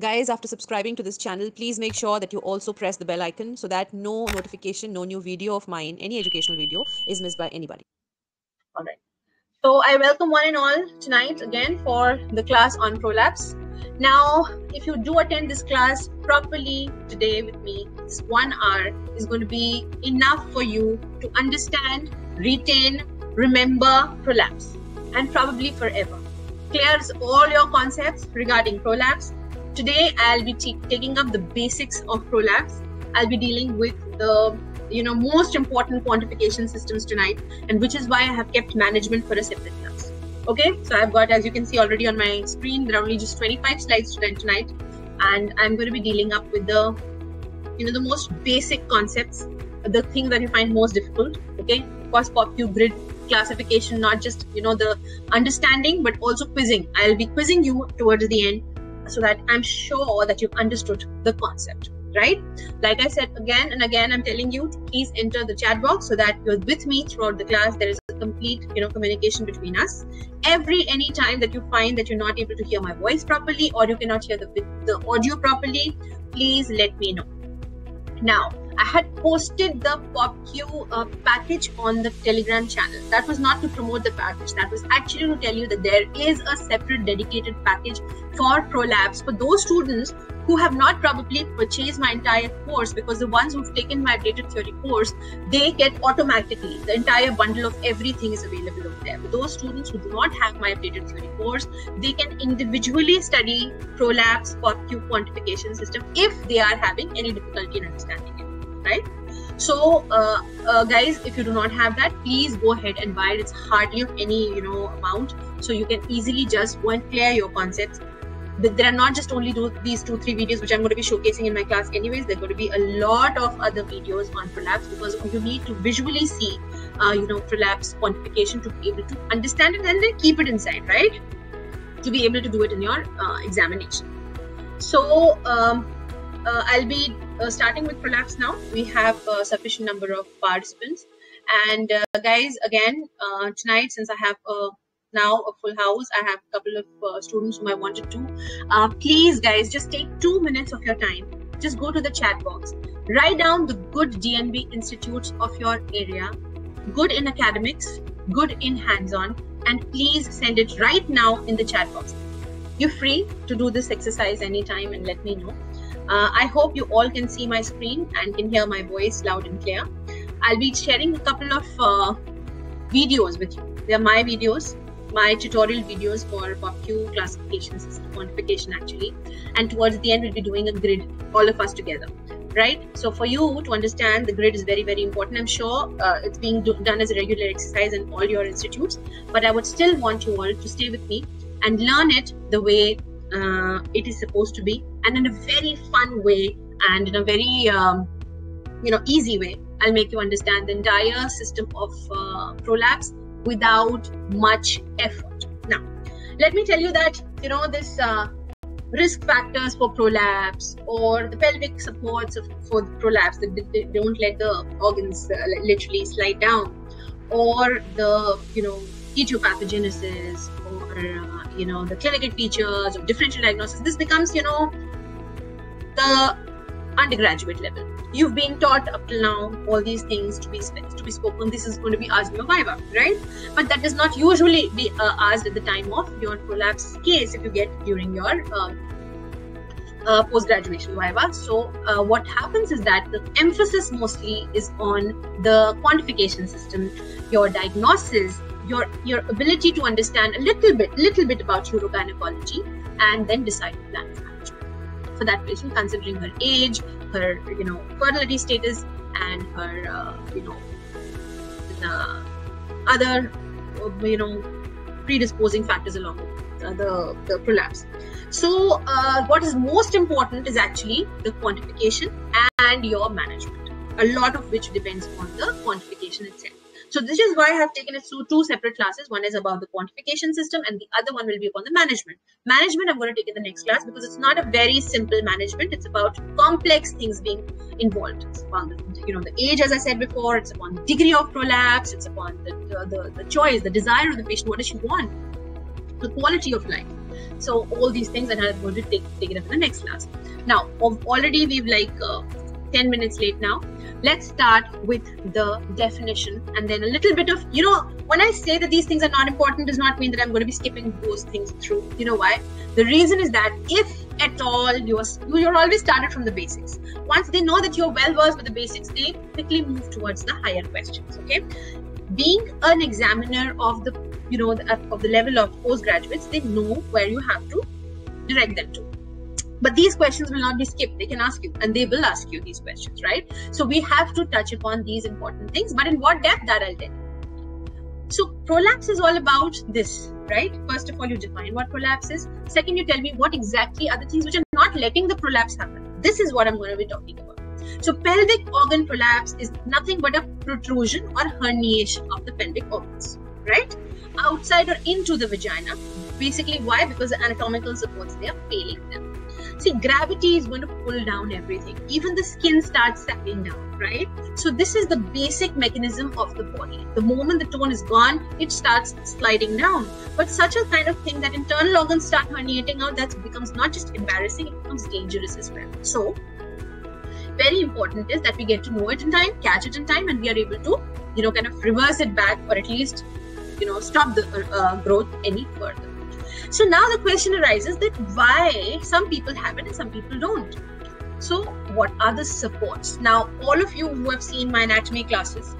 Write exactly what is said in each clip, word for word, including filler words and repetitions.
Guys, after subscribing to this channel, please make sure that you also press the bell icon so that no notification, no new video of mine, any educational video is missed by anybody. All right. So I welcome one and all tonight again for the class on prolapse. Now, if you do attend this class properly today with me, this one hour is going to be enough for you to understand, retain, remember prolapse, and probably forever. Clears all your concepts regarding prolapse. Today, I'll be taking up the basics of prolapse. I'll be dealing with the you know most important quantification systems tonight, and which is why I have kept management for a separate class. Okay, so I've got, as you can see already on my screen, there are only just twenty-five slides tonight, and I'm going to be dealing up with the you know the most basic concepts, the things that you find most difficult. Okay, of course, P O P-Q grid classification, not just you know the understanding, but also quizzing. I'll be quizzing you towards the end, so that I'm sure that you've understood the concept, right? Like I said again and again, I'm telling you to please enter the chat box so that you're with me throughout the class. There is a complete, you know, communication between us. Every any time that you find that you're not able to hear my voice properly, or you cannot hear the the audio properly, please let me know. Now, I had posted the P O P-Q uh, package on the Telegram channel. That was not to promote the package. That was actually to tell you that there is a separate dedicated package for prolapse for those students who have not probably purchased my entire course, because the ones who've taken my updated theory course, they get automatically the entire bundle of everything is available over there. For those students who do not have my updated theory course, they can individually study prolapse P O P-Q quantification system if they are having any difficulty in understanding it. Right? So uh, uh, guys, if you do not have that, please go ahead and buy it. It's hardly of any you know amount, so you can easily just go and clear your concepts. But there are not just only do these two three videos which I'm going to be showcasing in my class anyways. There are going to be a lot of other videos on prolapse, because you need to visually see uh, you know prolapse quantification to be able to understand it and then keep it inside, right, to be able to do it in your uh, examination. So um, uh, I'll be Uh, starting with prolapse now. We have a uh, sufficient number of participants, and uh, guys, again uh, tonight, since I have uh, now a full house, I have a couple of uh, students whom I wanted to uh, please guys, just take two minutes of your time. Just go to the chat box, write down the good D N B institutes of your area, good in academics, good in hands-on, and please send it right now in the chat box. You're free to do this exercise anytime and let me know. Uh, I hope you all can see my screen and can hear my voice loud and clear. I'll be sharing a couple of uh, videos with you. They're my videos, my tutorial videos for P O P-Q classification system, quantification actually. And towards the end, we'll be doing a grid, all of us together, right? So for you to understand, the grid is very, very important. I'm sure uh, it's being do done as a regular exercise in all your institutes, but I would still want you all to stay with me and learn it the way Uh, it is supposed to be, and in a very fun way, and in a very um, you know easy way. I'll make you understand the entire system of uh, prolapse without much effort. Now, let me tell you that you know this uh, risk factors for prolapse, or the pelvic supports of, for the prolapse, that they, they don't let the organs uh, literally slide down, or the you know etiopathogenesis, or uh, you know the clinical features of differential diagnosis. This becomes you know the undergraduate level. You've been taught up till now all these things to be to be spoken. This is going to be asked in your viva, right? But that does not usually be uh, asked at the time of your prolapse case if you get during your uh, uh, post graduation viva. So uh, what happens is that the emphasis mostly is on the quantification system, your diagnosis, your your ability to understand a little bit little bit about urogynecology, and then decide the plan for management for that patient, considering her age, her you know fertility status, and her uh, you know the other you know predisposing factors along with uh, the the prolapse. So uh, what is most important is actually the quantification and your management, a lot of which depends on the quantification itself. So this is why I have taken it through two separate classes. One is about the quantification system, and the other one will be upon the management. Management I'm going to take in the next class, because it's not a very simple management. It's about complex things being involved. It's upon the, you know, the age, as I said before. It's upon the degree of prolapse. It's upon the, the, the, the choice, the desire of the patient. What does she want? The quality of life. So all these things are going to take, take it up in the next class. Now, already we've like uh, ten minutes late now. Let's start with the definition and then a little bit of, you know, when I say that these things are not important, does not mean that I'm going to be skipping those things through. You know why? The reason is that if at all you're, you're always started from the basics. Once they know that you're well versed with the basics, they quickly move towards the higher questions. Okay. Being an examiner of the, you know, the, of the level of postgraduates, they know where you have to direct them to. But these questions will not be skipped. They can ask you, and they will ask you these questions, right? So we have to touch upon these important things, but in what depth, that I'll tell you. So prolapse is all about this, right? First of all, you define what prolapse is. Second, you tell me what exactly are the things which are not letting the prolapse happen. This is what I'm going to be talking about. So pelvic organ prolapse is nothing but a protrusion or herniation of the pelvic organs, right? Outside or into the vagina. Basically, why? Because the anatomical supports, they are failing them. See, gravity is going to pull down everything. Even the skin starts sagging down, right? So this is the basic mechanism of the body. The moment the tone is gone, it starts sliding down. But such a kind of thing that internal organs start herniating out, that becomes not just embarrassing, it becomes dangerous as well. So very important is that we get to know it in time, catch it in time, and we are able to, you know, kind of reverse it back, or at least, you know, stop the uh, growth any further. So now the question arises that why some people have it and some people don't. So what are the supports? Now, all of you who have seen my anatomy classes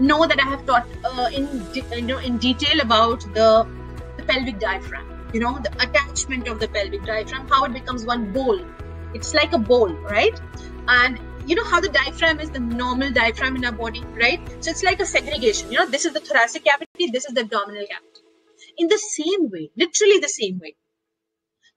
know that I have taught uh, in, you know, in detail about the, the pelvic diaphragm, you know, the attachment of the pelvic diaphragm, how it becomes one bowl. It's like a bowl, right? And you know how the diaphragm is the normal diaphragm in our body, right? So it's like a segregation, you know, this is the thoracic cavity, this is the abdominal cavity. In the same way, literally the same way,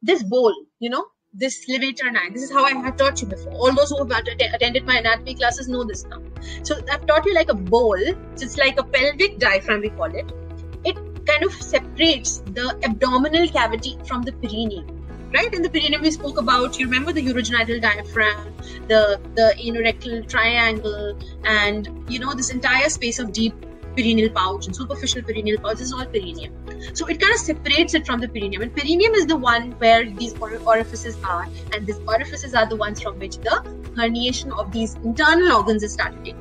this bowl, you know, this levator ani, this is how I have taught you before. All those who have att- attended my anatomy classes know this now. So I've taught you like a bowl, so it's like a pelvic diaphragm, we call it. It kind of separates the abdominal cavity from the perineum, right? In the perineum, we spoke about, you remember the urogenital diaphragm, the, the anorectal triangle, and, you know, this entire space of deep perineal pouch and superficial perineal pouch is all perineum. So it kind of separates it from the perineum, and perineum is the one where these or orifices are, and these orifices are the ones from which the herniation of these internal organs is started.